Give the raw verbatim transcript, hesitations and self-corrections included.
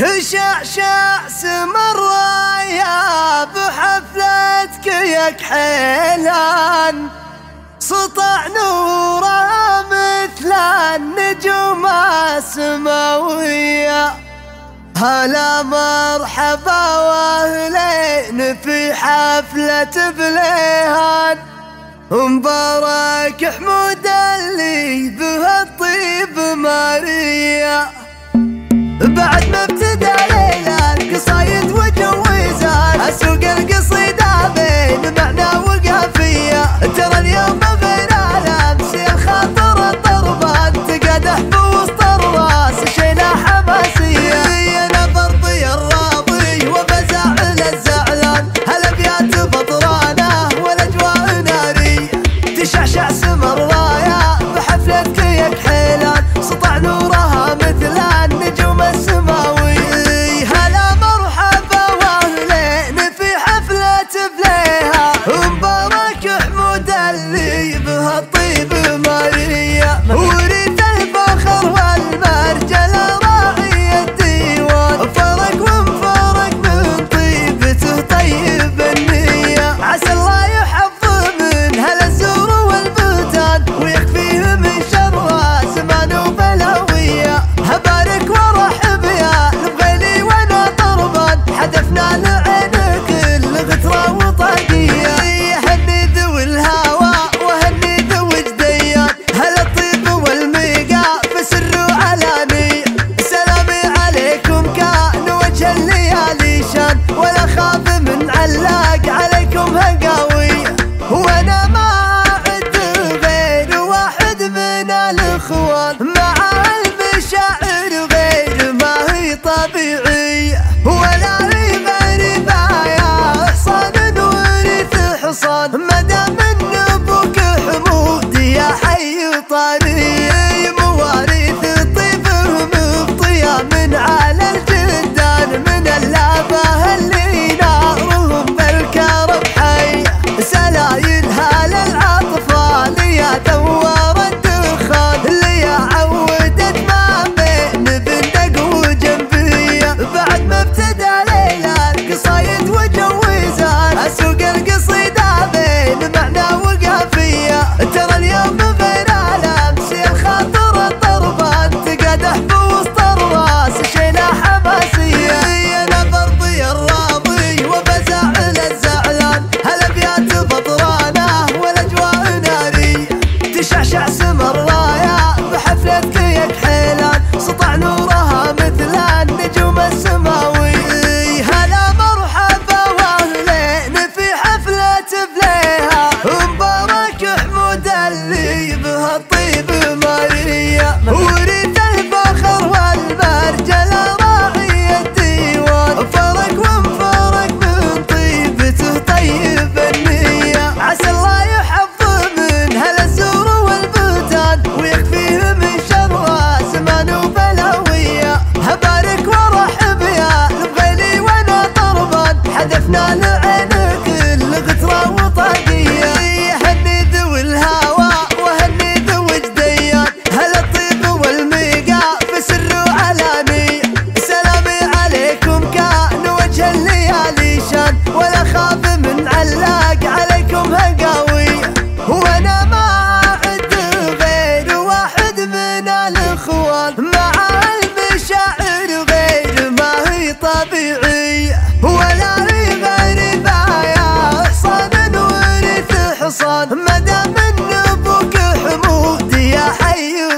تشعشع سمر راياب حفلتك يا كحيلان، سطع نورها مثل النجوم السماوية. هلا مرحبا واهلين في حفلة بليهان، مبارك حمود اللي بها الطيب ماريا. بعد ما ابتدى ليلان قصايد وجويزان، السوق القصيدة بين معنى وقافية. ترى اليوم ما بين الامس يا خاطر الطربان، تقاده بوسط الراس شيله حماسية. زينا برضي الراضي ومزاعل الزعلان، هالابيات بطرانه والاجواء نارية. تشعشع سمر رايه بحفلتك يا كحيلان، سطع نورها مثل النجوم السماوية. هلا مرحبا واهلين في حفلة بليها، مبارك حمود اللي بها الطيب ماريا. وريث الفخر والمرجلة راعي الديوان، فرق ومفرق من طيبته طيب النية. عسى الله يحفظ من هلا الزور والبهتان، ويخفيه من شرها زمان وبلاوية. هبارك وارحب يا البغيلي وانا طربان، حذفنا لعينك الغترة وطاقية. هني ذوي الهوى وهني ذوي جديان، هلا الطيب والميقا في سر وعلانية. سلامي عليكم كان وجه الليالي شان، ولا خاف من علاق عليكم هالقاوية. وانا ما اعد غير واحد من الاخوان، مع المشاعر غير ما هي طبيعية. ولا ريبة ريبة يا حصان ورث حصان، ما دام من ابوك حمود يا حي طريق. مواريث الطيب مغطية من على الجدان، من اللابه اللي نارهم بالكرم حي. سلايلها للاطفال يا دوار الدخان، اللي عودت ما بين بندق وجنبية. بعد ما ابتدى ليلان قصايد وجويزان، السوق القصيدة بين معنى وقافية. ترى اليوم ما بين الامس يا خاطر الطربان، تقاده بوسط الراس شيله حماسية. زينا برضي الراضي وبزعل الزعلان، هالابيات بطرانه والاجواء نارية. تشعشع سمر رايه بحفلتك يا كحيلان، سطع نورها مثل النجوم السماوية. هلا مرحبا واهلين في حفلة بليها، مبارك حمود اللي بها الطيب ماريا. وريث الفخر والمرجلة راعي الديوان، فرق ومفرق من طيبته طيب النية. عسى الله يحفظ من هلا الزور والبهتان، ويخفيه من شرها زمان وبلاوية. هبارك وارحب يا البغيلي وانا طربان، حذفنا لعينك الغترة وطاقية. هني ذوي الهوى وهني ذوي جديان، هلا الطيب والميقا في سر وعلانية. سلامي عليكم كان وجه الليالي شان، ولا خاف من علاق عليكم هالقاوية. وانا ما اعد غير واحد من الاخوان، مع المشاعر غير ما هي طبيعية. ولا ريبة ريبة يا حصان ورث حصان، ما دام من ابوك حمود يا حي